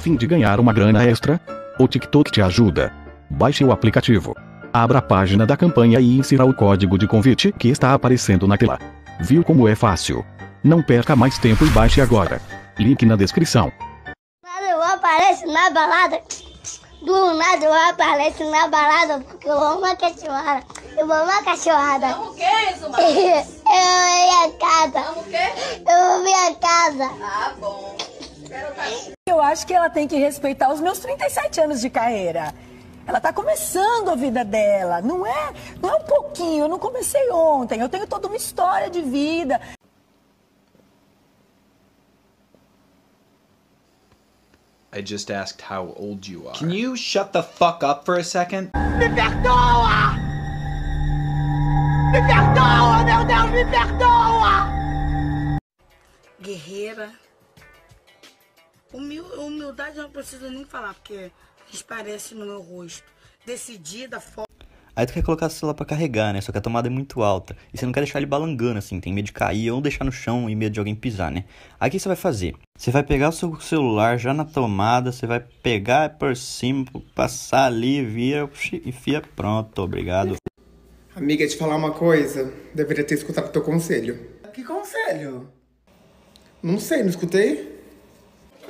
a fim de ganhar uma grana extra? O TikTok te ajuda. Baixe o aplicativo. Abra a página da campanha e insira o código de convite que está aparecendo na tela. Viu como é fácil? Não perca mais tempo e baixe agora. Link na descrição. Eu apareço na balada. Do nada eu apareço na balada porque eu amo a cachorrada. Eu amo a cachorrada. Eu amo o que é isso, Marcos? Eu amo minha casa. Amo o quê? Eu amo minha casa. Ah, bom. Eu acho que ela tem que respeitar os meus 37 anos de carreira. Ela tá começando a vida dela, não é um pouquinho, eu não comecei ontem, eu tenho toda uma história de vida. I just asked how old you are. Can you shut the fuck up for a second? Me perdoa! Me perdoa, meu Deus, me perdoa! Guerreira. Humildade eu não preciso nem falar, porque transparece no meu rosto. Decidida, forte. Aí tu quer colocar o celular pra carregar, né? Só que a tomada é muito alta. E você não quer deixar ele balangando, assim. Tem medo de cair ou deixar no chão e medo de alguém pisar, né? Aí o que você vai fazer? Você vai pegar o seu celular já na tomada. Você vai pegar por cima, passar ali, vira, enfia. Pronto, obrigado. Amiga, te falar uma coisa. Deveria ter escutado o teu conselho. Que conselho? Não sei, não escutei.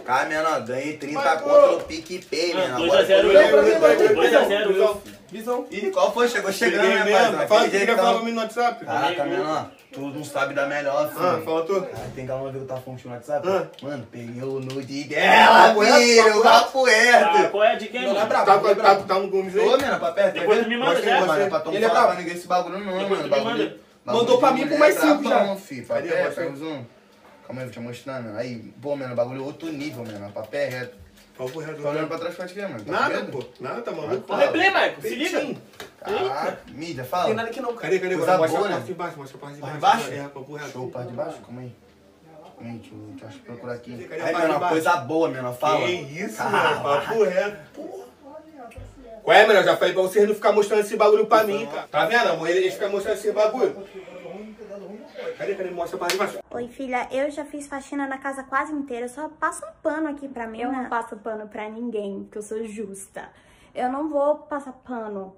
Ah, menor, ganhei 30 contra o PicPay, menor. 2 a 0, Visão. Ih, qual foi? Chegou chegando, né, rapaz? Fala, liga pra mim no WhatsApp. Caraca, menor, tu não sabe da melhor, filho. Ah, fala tu. Ah, tem calma ver que eu tava funcionando no WhatsApp? Ah. Mano, peguei o nude dela, filho, o papo é. Qual é de quem, mano? Tá no Gomes aí? Ô, menor, pra perto. Depois tu me manda, né? Ele é bravo, ninguém esse bagulho não, mano. Mandou pra mim por mais 5 já. Não, filho, faz um. Calma aí, vou te mostrar, mano. Aí, pô, mano, o bagulho é outro nível, mano. Papel é reto. Papo reto. Tá olhando pra trás pra te ver, mano. Tá nada, vendo? Pô. Nada, tá maluco. Replay, Maicon. Se liga. Caraca, mídia, fala. Tem nada aqui não, cara. Cadê? Mostra a parte de baixo, mostra a parte de baixo. Parte de baixo? É, papo reto. Show, parte de baixo? Calma aí. Gente, eu acho que procurar aqui. Aí, mano, coisa boa, mano. Fala. Que isso, mano. Papo reto. Porra. Qual é, mano? Já falei pra vocês não ficar mostrando esse bagulho pra mim, cara. Tá vendo, amor? Eles ficam mostrando esse bagulho. Cadê? Mostra pra baixo. Oi, filha, eu já fiz faxina na casa quase inteira. Só passa um pano aqui pra mim. Eu não passo pano pra ninguém, porque eu sou justa. Eu não vou passar pano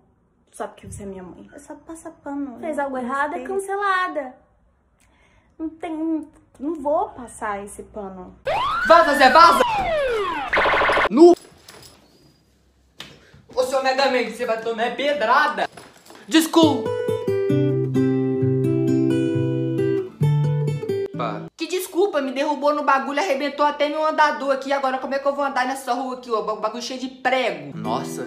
só porque você é minha mãe. Eu só passo pano. Fez algo errado, é cancelada. Não tem... Não vou passar esse pano. Vaza, Zé, vaza! Nu! Ô, seu Megaman, você vai tomar pedrada. Desculpa. Que desculpa, me derrubou no bagulho, arrebentou até meu andador aqui. Agora como é que eu vou andar nessa rua aqui, ó? Bagulho cheio de prego. Nossa,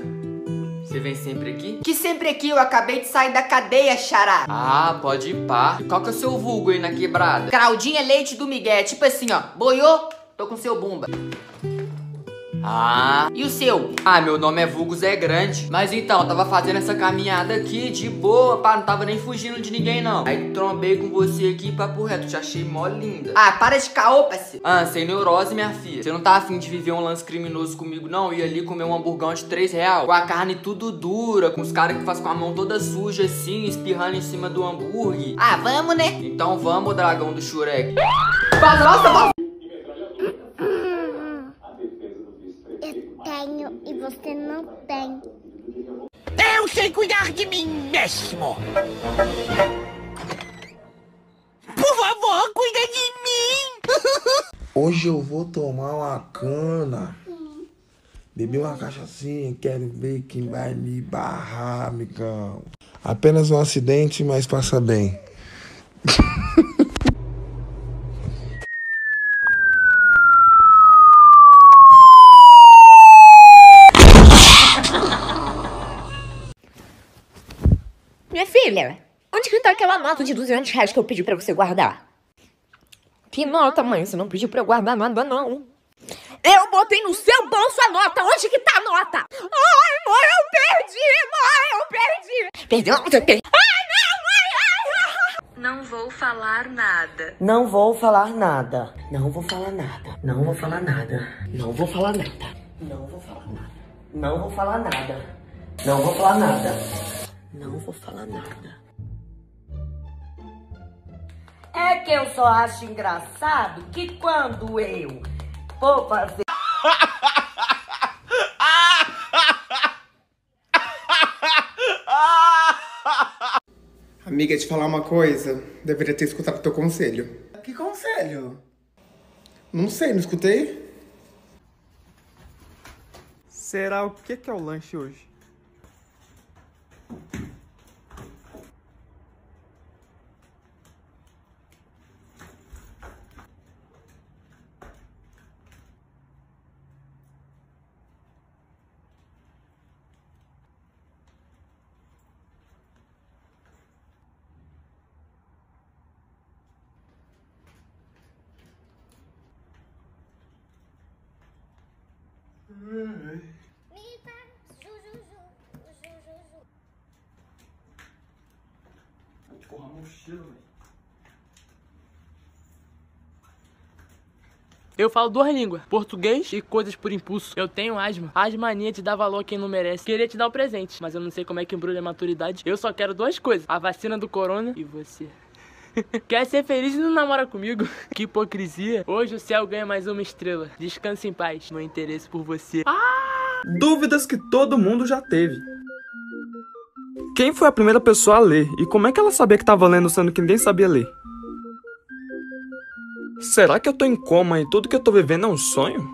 você vem sempre aqui? Que sempre aqui? Eu acabei de sair da cadeia, xará. Ah, pode ir pá. Qual que é o seu vulgo aí na quebrada? Claudinha Leite do Miguel, tipo assim, ó. Boiô, tô com seu bumba. Ah, e o seu? Ah, meu nome é Vulgo Zé Grande. Mas então, eu tava fazendo essa caminhada aqui de boa, pá, não tava nem fugindo de ninguém, não. Aí trombei com você aqui, papo reto, te achei mó linda. Ah, para de caô, parceiro. Ah, sem neurose, minha filha. Você não tá afim de viver um lance criminoso comigo, não? Eu ia ali comer um hamburgão de 3 real, com a carne tudo dura, com os caras que faz com a mão toda suja assim, espirrando em cima do hambúrguer. Ah, vamos, né? Então vamos, dragão do Shurek. Nossa, e você não tem. Eu sei cuidar de mim mesmo. Por favor, cuida de mim. Hoje eu vou tomar uma cana. Beber uma cachaçinha, quero ver quem vai me barrar, amigão. Apenas um acidente, mas passa bem. Minha filha, onde que tá aquela nota de 200 reais que eu pedi pra você guardar? Que nota, mãe? Você não pediu pra eu guardar nada, não. Eu botei no seu bolso a nota. Onde que tá a nota? Ai, mãe, eu perdi, mãe, eu perdi. Perdeu a nota? Ai, não, mãe, ai, não. Não vou falar nada. Não vou falar nada. Não vou falar nada. Não vou falar nada. Não vou falar nada. Não vou falar nada. Não vou falar nada. Não vou falar nada. Não vou falar nada. É que eu só acho engraçado que quando eu vou fazer... Amiga, te falar uma coisa, deveria ter escutado o teu conselho. Que conselho? Não sei, não escutei? Será o que que é o lanche hoje? Porra, mochila, velho. Eu falo duas línguas, português e coisas por impulso. Eu tenho asma. Asmania de dar valor a quem não merece. Queria te dar um presente, mas eu não sei como é que embrulha a maturidade. Eu só quero duas coisas: a vacina do corona e você. Quer ser feliz e não namora comigo? Que hipocrisia. Hoje o céu ganha mais uma estrela. Descanse em paz. Meu interesse por você. Dúvidas que todo mundo já teve. Quem foi a primeira pessoa a ler? E como é que ela sabia que estava lendo sendo que ninguém sabia ler? Será que eu tô em coma e tudo que eu tô vivendo é um sonho?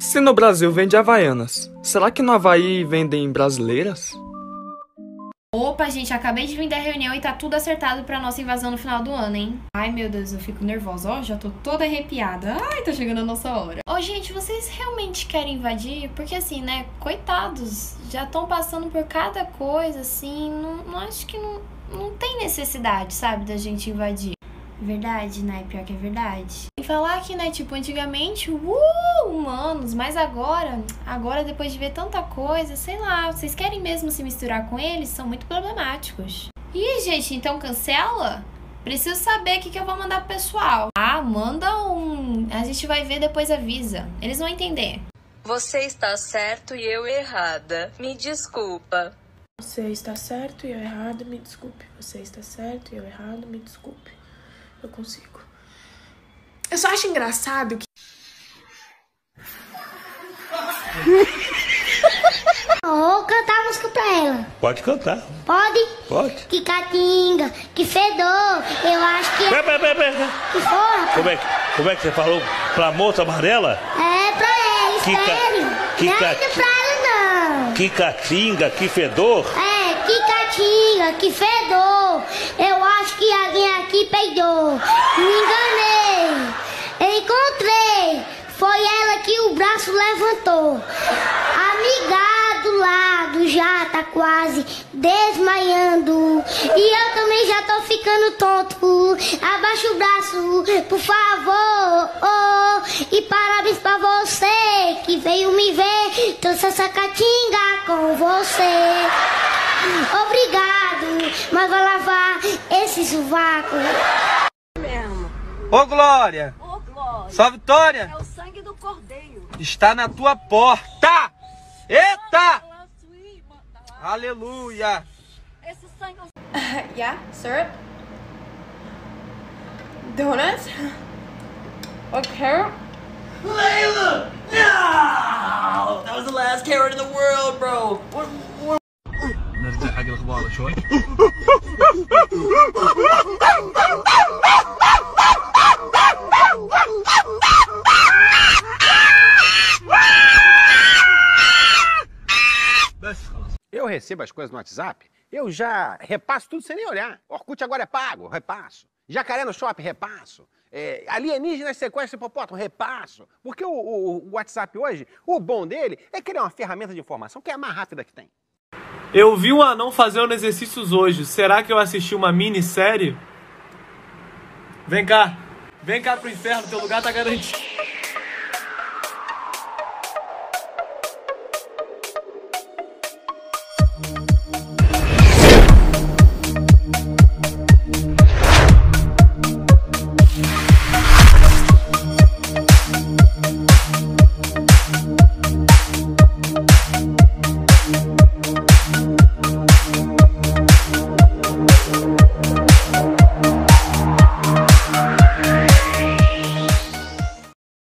Se no Brasil vende Havaianas, será que no Havaí vendem brasileiras? Opa, gente, acabei de vir da reunião e tá tudo acertado pra nossa invasão no final do ano, hein? Ai, meu Deus, eu fico nervosa. Ó, já tô toda arrepiada. Ai, tá chegando a nossa hora. Ô, gente, vocês realmente querem invadir? Porque assim, né, coitados, já estão passando por cada coisa, assim, não acho que não tem necessidade, sabe, da gente invadir. Verdade, né? Pior que é verdade. E falar que, né, tipo, antigamente, humanos, mas agora depois de ver tanta coisa, sei lá, vocês querem mesmo se misturar com eles? São muito problemáticos. Ih, gente, então cancela? Preciso saber o que eu vou mandar pro pessoal. Ah, manda um... A gente vai ver, depois avisa. Eles vão entender. Você está certo e eu errada. Me desculpa. Você está certo e eu errado, me desculpe. Você está certo e eu errado, me desculpe. Eu consigo. Eu só acho engraçado que... Vou cantar a música pra ela. Pode cantar. Pode? Pode. Que catinga, que fedor, eu acho que... Pera. Que porra. Como é que você falou? Pra moça amarela? É, pra ela, espelho. Que catinga, que fedor? É, que catinga, que fedor, eu acho que alguém aqui peidou. Me enganei, encontrei, foi ela que o braço levantou. Amiga do lado já tá quase desmaiando e eu também já tô ficando tonto. Abaixa o braço, por favor, oh, e parabéns pra você que veio me ver, trouxe essa catinga com você. Obrigado, mas vou lavar esse sovaco. Mesmo. Ô Glória! Ô Glória! Só Vitória! É o sangue do cordeiro. Está na tua porta! Eita! Aleluia! Esse sangue... Yeah, syrup? Donuts? Okay. Layla! No! That was the last carrot in the world, bro! What? نرجع حق الغبارة شوي. Eu recebo as coisas no WhatsApp, eu já repasso tudo sem nem olhar. Orkut agora é pago, repasso. Jacaré no shopping, repasso. Alienígenas sequestram hipopótamo, repasso. Porque o WhatsApp hoje, o bom dele é que ele é uma ferramenta de informação que é a mais rápida que tem. Eu vi um anão fazendo exercícios hoje. Será que eu assisti uma minissérie? Vem cá pro inferno, teu lugar tá garantido.